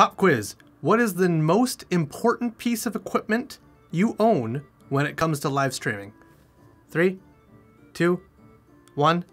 Pop quiz. What is the most important piece of equipment you own when it comes to live streaming? 3, 2, 1.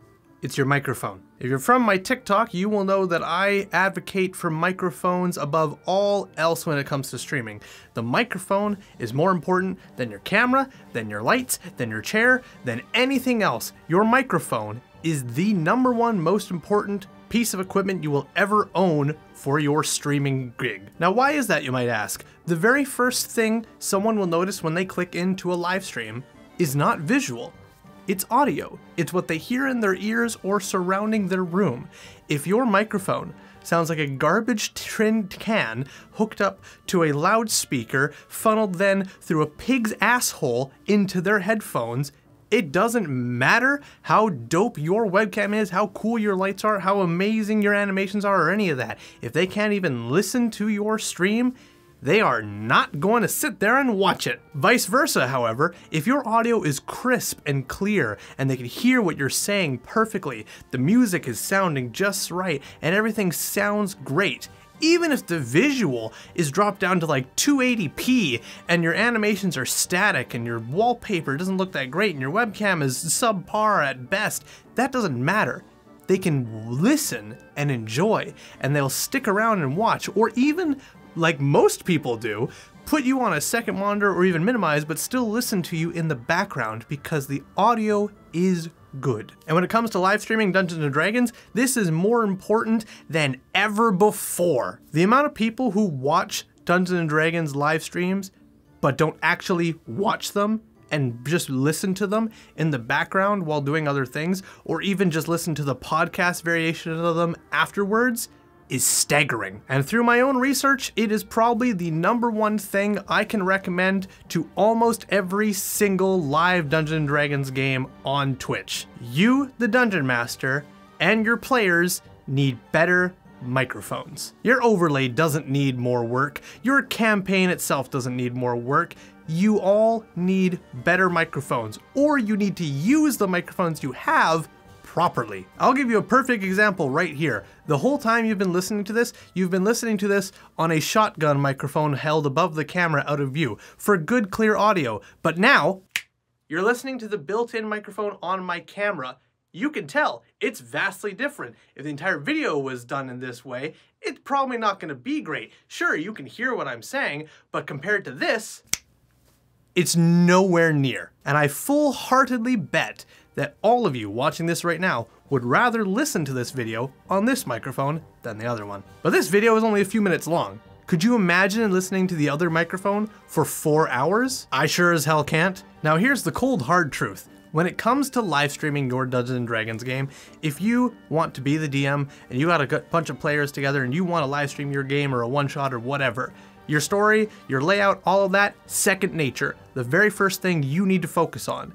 It's your microphone. If you're from my TikTok, you will know that I advocate for microphones above all else when it comes to streaming. The microphone is more important than your camera, than your lights, than your chair, than anything else. Your microphone is the #1 most important piece of equipment you will ever own for your streaming gig. Now, why is that, you might ask? The very first thing someone will notice when they click into a live stream is not visual. It's audio. It's what they hear in their ears or surrounding their room. If your microphone sounds like a garbage tin can hooked up to a loudspeaker, funneled then through a pig's asshole into their headphones, it doesn't matter how dope your webcam is, how cool your lights are, how amazing your animations are, or any of that. If they can't even listen to your stream, they are not going to sit there and watch it. Vice versa, however, if your audio is crisp and clear and they can hear what you're saying perfectly, the music is sounding just right and everything sounds great, even if the visual is dropped down to like 280p and your animations are static and your wallpaper doesn't look that great and your webcam is subpar at best, that doesn't matter. They can listen and enjoy, and they'll stick around and watch, or even, like most people do, put you on a second monitor or even minimize, but still listen to you in the background because the audio is good. And when it comes to live streaming Dungeons and Dragons, this is more important than ever before. The amount of people who watch Dungeons and Dragons live streams, but don't actually watch them and just listen to them in the background while doing other things, or even just listen to the podcast variation of them afterwards, is staggering. And through my own research, it is probably the #1 thing I can recommend to almost every single live Dungeons & Dragons game on Twitch. You, the Dungeon Master, and your players need better microphones. Your overlay doesn't need more work. Your campaign itself doesn't need more work. You all need better microphones, or you need to use the microphones you have properly. I'll give you a perfect example right here. The whole time you've been listening to this on a shotgun microphone held above the camera out of view for good, clear audio. But now you're listening to the built-in microphone on my camera. You can tell it's vastly different. If the entire video was done in this way, it's probably not going to be great. Sure, you can hear what I'm saying, but compared to this, it's nowhere near. And I full-heartedly bet that all of you watching this right now would rather listen to this video on this microphone than the other one. But this video is only a few minutes long. Could you imagine listening to the other microphone for 4 hours? I sure as hell can't. Now here's the cold hard truth. When it comes to live streaming your Dungeons and Dragons game, if you want to be the DM and you got a bunch of players together and you want to live stream your game or a one-shot or whatever, your story, your layout, all of that, second nature. The very first thing you need to focus on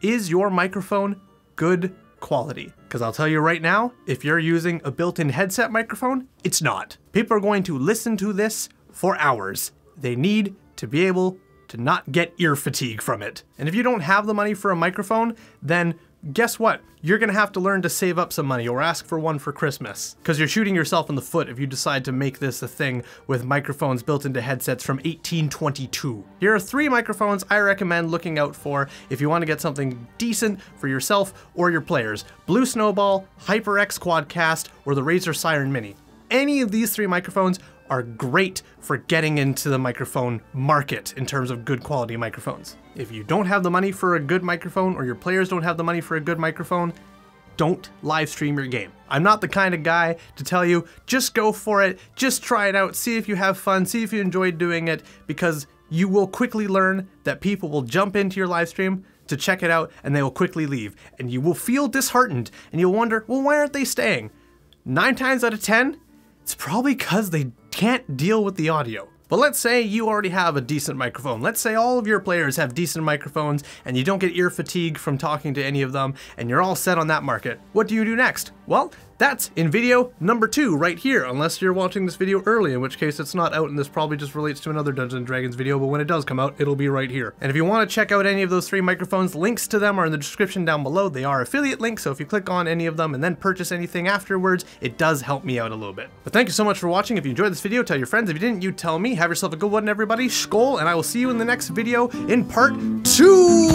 is your microphone good quality? Because I'll tell you right now, if you're using a built-in headset microphone, it's not. People are going to listen to this for hours. They need to be able to not get ear fatigue from it. And if you don't have the money for a microphone, then guess what? You're gonna have to learn to save up some money or ask for one for Christmas, because you're shooting yourself in the foot if you decide to make this a thing with microphones built into headsets from 1822. Here are 3 microphones I recommend looking out for if you want to get something decent for yourself or your players. Blue Snowball, HyperX Quadcast, or the Razer Siren Mini. Any of these 3 microphones are great for getting into the microphone market in terms of good quality microphones. If you don't have the money for a good microphone, or your players don't have the money for a good microphone, don't live stream your game. I'm not the kind of guy to tell you, just go for it, just try it out, see if you have fun, see if you enjoy doing it, because you will quickly learn that people will jump into your live stream to check it out and they will quickly leave. And you will feel disheartened and you'll wonder, well, why aren't they staying? 9 times out of 10, it's probably because they can't deal with the audio. But let's say you already have a decent microphone. Let's say all of your players have decent microphones and you don't get ear fatigue from talking to any of them and you're all set on that market. What do you do next? Well, That's in video number 2 right here, unless you're watching this video early, in which case it's not out and this probably just relates to another Dungeons and Dragons video, but when it does come out, it'll be right here. And if you want to check out any of those 3 microphones, links to them are in the description down below. They are affiliate links, so if you click on any of them and then purchase anything afterwards, it does help me out a little bit. But thank you so much for watching. If you enjoyed this video, tell your friends. If you didn't, you tell me. Have yourself a good one, everybody. Skol, and I will see you in the next video in part 2.